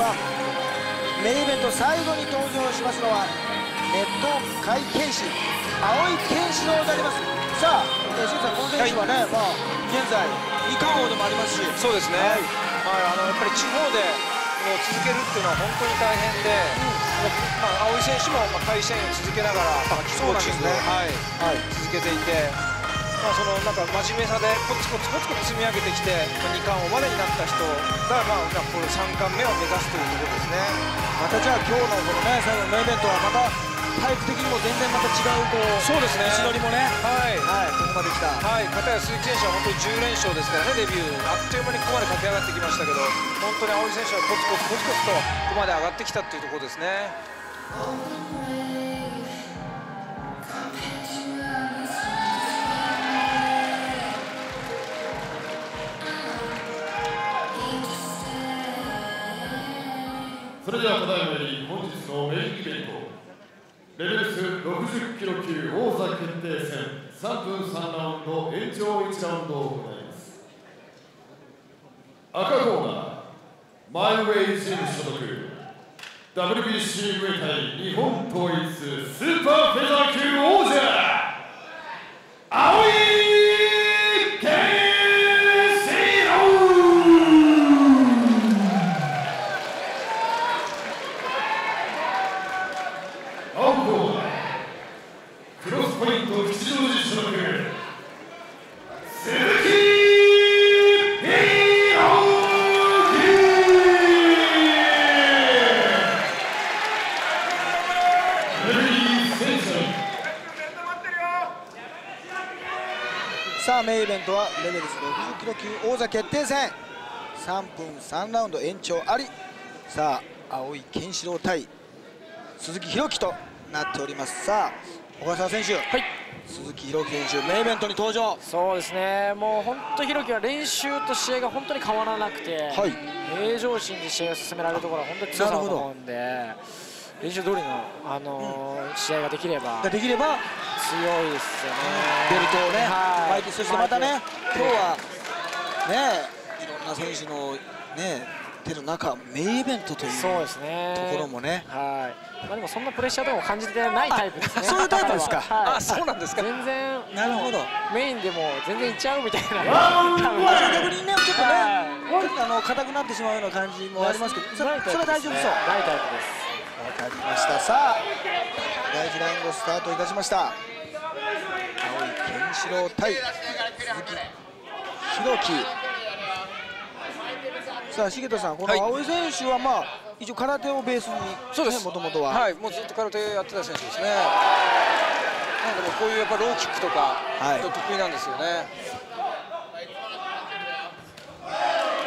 はメインイベント最後に登場しますのはネット界剣士青井健志郎になります。さあ、清水さん、この選手はね、まあ、現在二冠王でもありますし、そうですね、やっぱり地方でもう続けるっていうのは本当に大変で、青井選手も会社員を続けながら、キックボクシングを続けていて、そのなんか真面目さでコツコツコツコツ積み上げてきて、二冠王までになった人が、これ三冠目を目指すということですね。またじゃあ今日のこのね、最後のメインイベントはまた体育的にも全然また違う、こう、そうですね、足取りもね、ここまできた、片や鈴木選手は本当に10連勝ですからね、デビュー、あっという間にここまで駆け上がってきましたけど、本当に青井選手はコツコツコツコツとここまで上がってきたっていうところですね。それではただいまより本日のメインイベント、レベル60キロ級王座決定戦3分3ラウンド延長1ラウンドを行います。赤コーナー、マイウェイジム所属 WBC ムエタイ日本統一スーパーフェザー級王者青井健志郎。青コーナー、クロスポイント吉祥寺所属鈴木メインイベントはレベル60キロ級王座決定戦3分3ラウンド延長あり。さあ、青井健志郎対鈴木裕樹となっております。さあ、小笠原選手、鈴木裕樹選手、メインイベントに登場。そうですね、もう本当に裕樹は練習と試合が本当に変わらなくて、平常心で試合を進められるところは本当に強さだと思うんで、練習通りの、試合ができれば強いですよね。ベルトをね、そしてまたね、今日はね、いろんな選手のね手の中、メインイベントというところもね、でもそんなプレッシャーでも感じてないタイプですね。そういうタイプですか。あ、そうなんですか。全然、なるほど、メインでも全然いっちゃうみたいな、逆にね、ちょっとね、硬くなってしまうような感じもありますけど、それは大丈夫そう。ないタイプです。わかりました。さあ、第1ラウンドスタートいたしました。青井健志郎対鈴木裕樹。さあ、重田さん、この青井選手は一応空手をベースに、そうです、もともとはもうずっと空手やってた選手ですね。なんかもうこういうやっぱローキックとか得意なんですよね。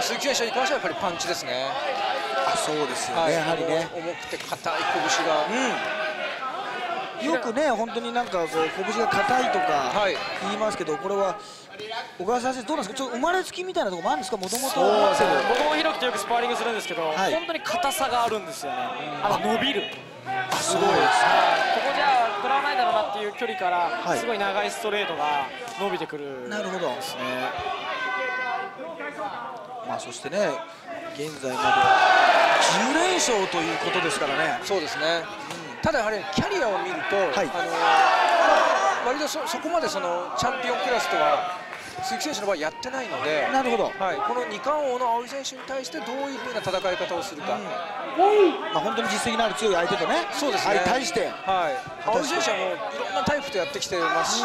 鈴木選手に関してはやっぱりパンチですね。そうですよね、やはりね、重くて硬い拳が、よくね、本当になんかこう拳が硬いとか言いますけど、これは小川先生、どうなんですか、ちょっと生まれつきみたいなところもあるんですか、もともと。僕も広くてよくスパーリングするんですけど、本当に硬さがあるんですよね、伸びる、すごいですね、ここじゃ食らわないだろうなっていう距離から、すごい長いストレートが伸びてくるんですね。そしてね、現在まで10連勝ということですからね。そうですね、ただやはりキャリアを見ると、割と そこまでそのチャンピオンクラスとは鈴木選手の場合やってないので、なるほど、この2冠王の青井選手に対してどういうふうな戦い方をするか、本当に実績のある強い相手とね、そうですね、対して青井選手はもういろんなタイプとやってきてますし、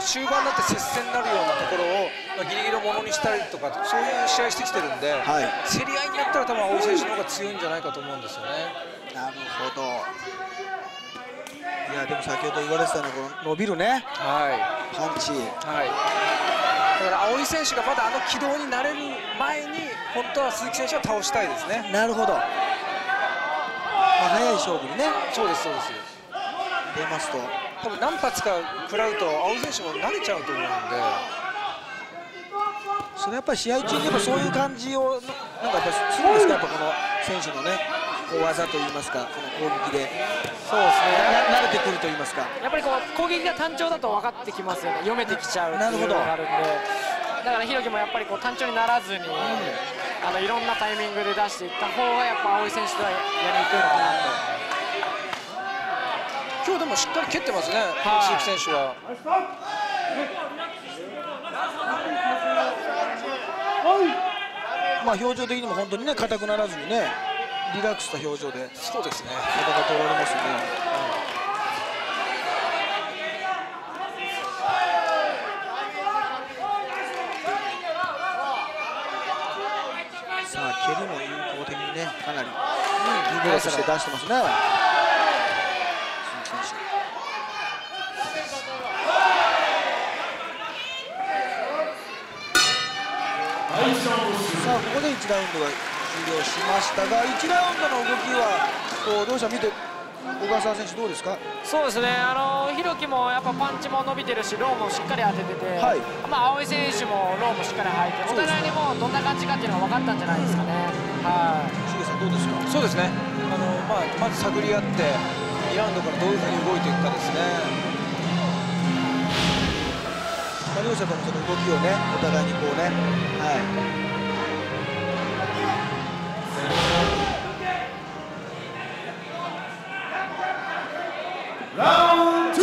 終盤になって接戦になるようなところをギリギリのものにしたりとか、そういう試合してきてるんで、競り合いになったら多分青井選手の方が強いんじゃないかと思うんですよね。なるほど。いや、でも先ほど言われてたのはこの伸びるね、パンチ。だから青井選手がまだ軌道になれる前に、本当は鈴木選手を倒したいですね。なるほど、早い勝負にね、そうです、そうです、出ますと、多分何発か食らうと、青井選手も慣れちゃうと思うんで、それやっぱり試合中にそういう感じを、なんかやっぱするんですか、やっぱこの選手のね、小技といいますか、この攻撃で。そうですね、慣れてくると言いますか、やっぱりこう攻撃が単調だと分かってきますよね、読めてきちゃうっていうのがあるんで、だから裕樹もやっぱりこう単調にならずに、いろんなタイミングで出していった方がやっぱ青井選手とはやりにくいのかなと。今日でもしっかり蹴ってますね、鈴木選手は。まあ表情的にも本当にね硬くならずにね、リラックスした表情で、そうですね、戦っておられますよね。さあ蹴りも有効的にね、かなりリラックスして出してますね。鈴木選手。さあここで1ラウンドが終了しましたが、1ラウンドの動きはこう両者見て小笠原選手どうですか？そうですね、弘樹もやっぱパンチも伸びてるしローもしっかり当ててて、はい、まあ、青井選手もローもしっかり入って、お互いにもうどんな感じかっていうのが分かったんじゃないですかね。しげさんどうですか？そうですね、まず探り合って2ラウンドからどういうふうに動いていくかですね。両者ともその動きをね、お互いにこうね、ラウンド2。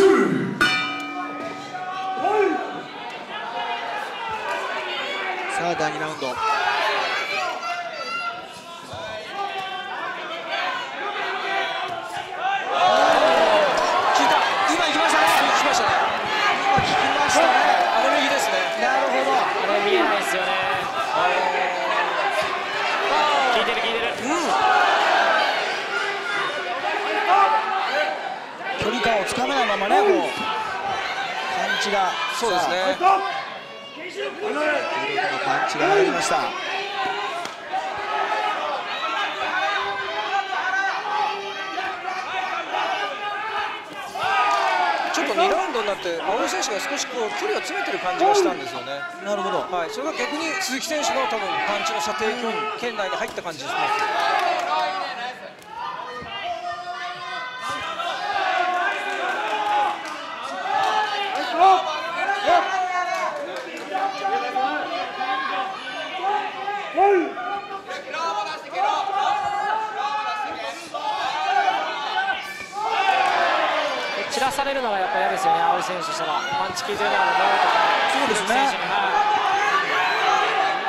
さあ第2ラウンド。つかめないままね、もうパンチが、そうですね、見事なパンチが入りました。ちょっと2ラウンドになって青井選手が少しこう距離を詰めてる感じがしたんですよね。なるほど、はい、それが逆に鈴木選手の多分パンチの射程圏内に入った感じですね。散らされるのがやっぱ嫌ですよね、青井選手としては。パンチ効いてるのがダメとか、そうですね、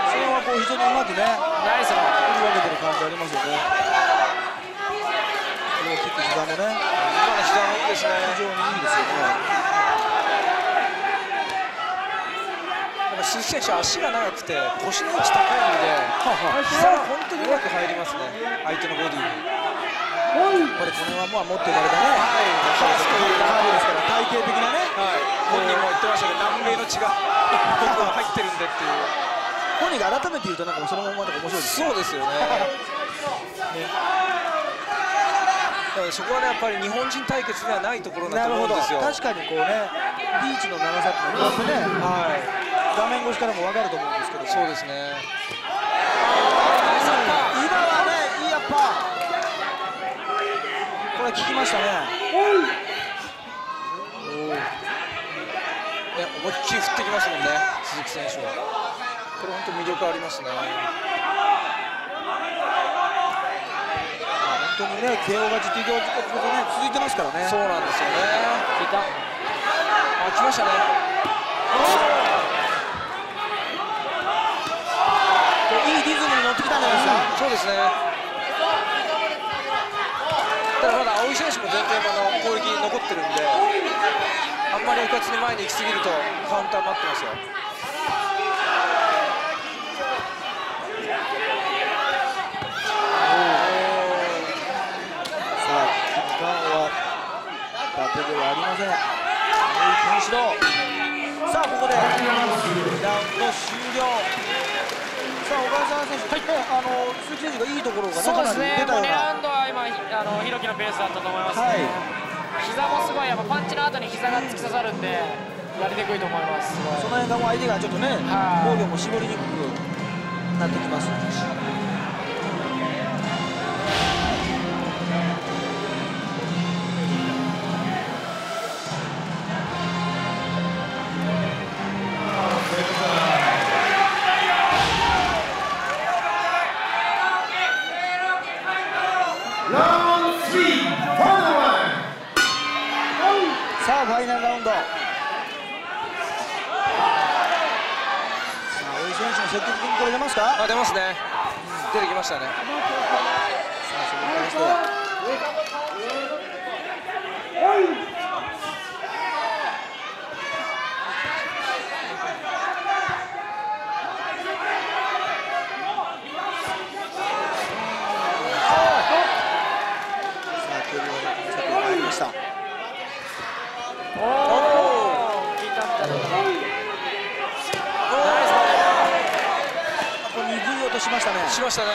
それはこう非常にうまくね、ナイスの振り分けてる感じありますよね。これをキック、膝もね、今の膝もいいですね、非常にいいですよね。鈴木選手は足が長くて腰の位置高いので、膝が本当にうまく入りますね、相手のボディに。これはまあ持っていかれたね、体型的なね、本人も言ってましたけど、南米の血が入ってるんでっていう、本人が改めて言うと、なんかそのままとか面白いですね。そうですよね、だからそこはね、やっぱり日本人対決ではないところだと思うんですよ。確かにこうね、リーチの長さっていうのはね、画面越しからも分かると思うんですけど、そうですね、今はね、いいやっぱ、これ、効きましたね、思いっきり振ってきますもんね、鈴木選手は。これ、本当、魅力ありますね。本当にね、KO勝ち、TKO勝ちとね、続いてますからね、そうなんですよね、来ましたね。そうですね、ただまだ青井選手も前傾の攻撃に残ってるんで、あんまりうかつに前に行き過ぎるとカウンター待ってますよ。さあ時間は伊達ではありません。さあここでラウンド終了。小川選手、鈴木選手がいいところが、そうですね、2ラウンドは今、弘樹のペースだったと思いますね、膝もすごい、やっぱパンチの後に膝が突き刺さるんで、やりにくいと思います、その辺が相手がちょっとね、防御も絞りにくくなってきます。積極的にこれ出ますか？出ますね。出てきましたね。しましたね。しましたね。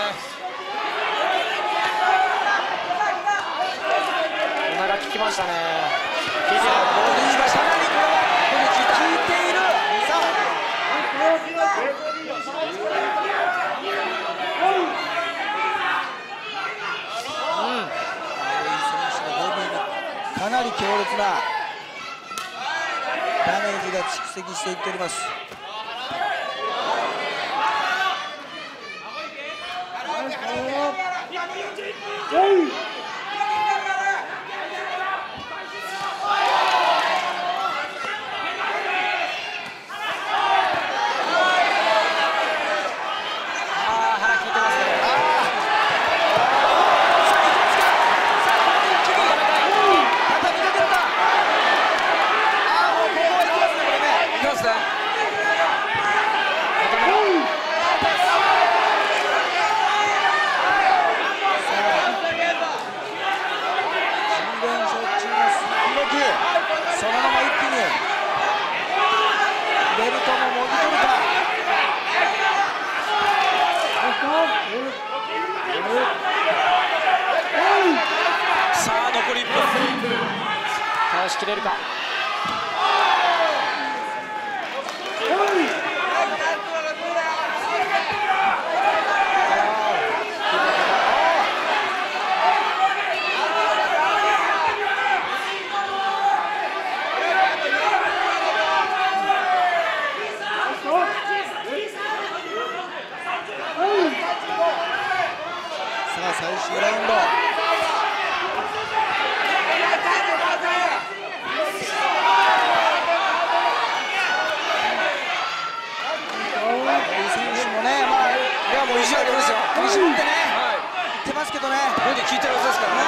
おなら効きましたね。効いてる。かなりこれは効いている。さあ。かなり強烈なダメージが蓄積していっております。切れるか。さあ最終ラウンド。意地ありますよ。振り絞ってね、はい、言ってますけどね、これで効いてるはずですからね。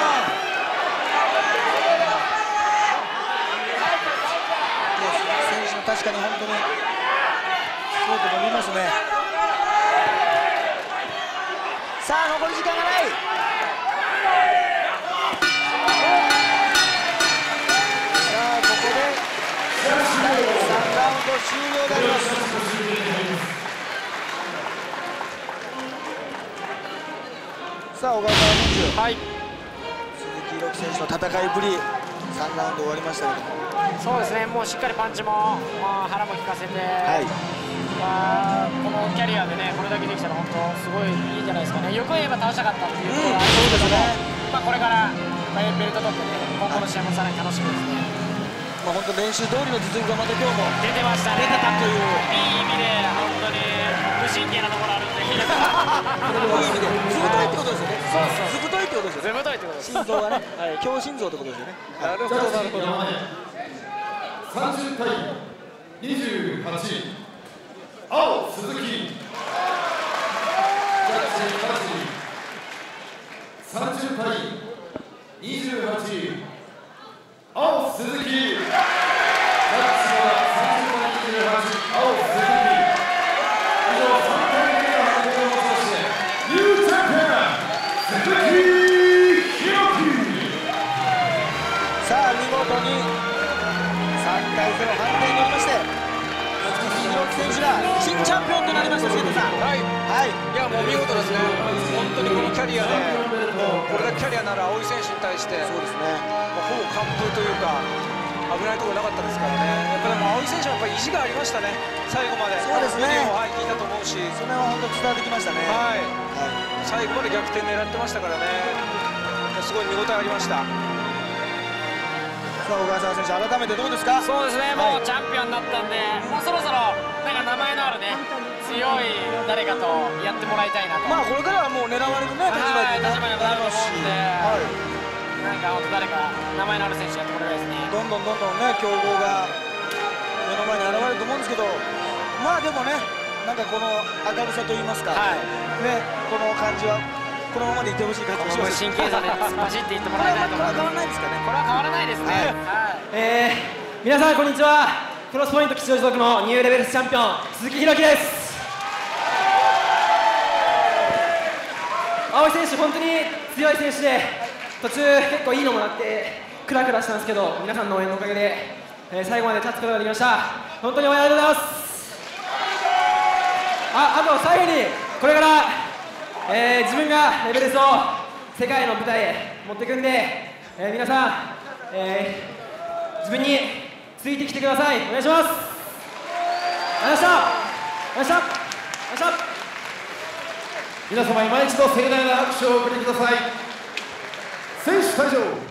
選手も確かに本当にそうと思いますね。さあ残り時間がない。さあここで3ラウンド終了であります。さあ小川選手、はい、鈴木宏樹選手の戦いぶり、3ラウンド終わりましたけど、そうですね、もうしっかりパンチも、腹も効かせて、はい、このキャリアでね、これだけできたら、本当、すごいいいんじゃないですかね、よく言えば倒したかったっていうところがあるんですけど、これから、ベルト取ってね、今後の試合もさらに楽しみですね。まあ本当、練習通りの実力がまた今日も出てましたね、出てたという、いい意味で、本当に無神経なところあるんで。ずぶといってことですよね。ずぶといってことですよね。心臓がね、強心臓ってことですよね。なるほどなるほど。30対28、青鈴木。30対28、青鈴木。新チャンピオンとなりました。杉田さん、いやもう見事ですね。本当にこのキャリアでこれだけキャリアなら青井選手に対して、そうですね、ほぼ完封というか危ないところなかったですからね。やっぱり青井選手はやっぱり意地がありましたね。最後までそうですね、聞いたと思うし、それは本当伝わってきましたね。最後まで逆転狙ってましたからね、すごい見応えありました。小川選手、改めてどうですか？そうですね、もうチャンピオンになったんで、もうそろそろなんか名前のあるね、強い誰かとやってもらいたいなと。まあこれからはもう狙われるね、立場になると思うんで、なんか本当、誰か名前のある選手やってもらいたいですね。どんどんどんどんね、強豪が目の前に現れると思うんですけど、まあでもね、なんかこの明るさといいますか、はい、ね、この感じはこのままでいてほしい感じがします。神経差でパシッていってもらえないと思います。これは変わらないですね。皆さんこんにちは。クロスポイント吉祥寺属のニューレベルスチャンピオン鈴木裕樹です。青井選手本当に強い選手で、途中結構いいのもらってクラクラしたんですけど、皆さんの応援のおかげで、最後まで勝つことができました。本当におめでとうございます。あと最後にこれから、自分がレベルスを世界の舞台へ持っていくんで、皆さん、自分についてきてください。お願いします。ありがとうございました。皆様今一度盛大な拍手をお送りください。選手退場。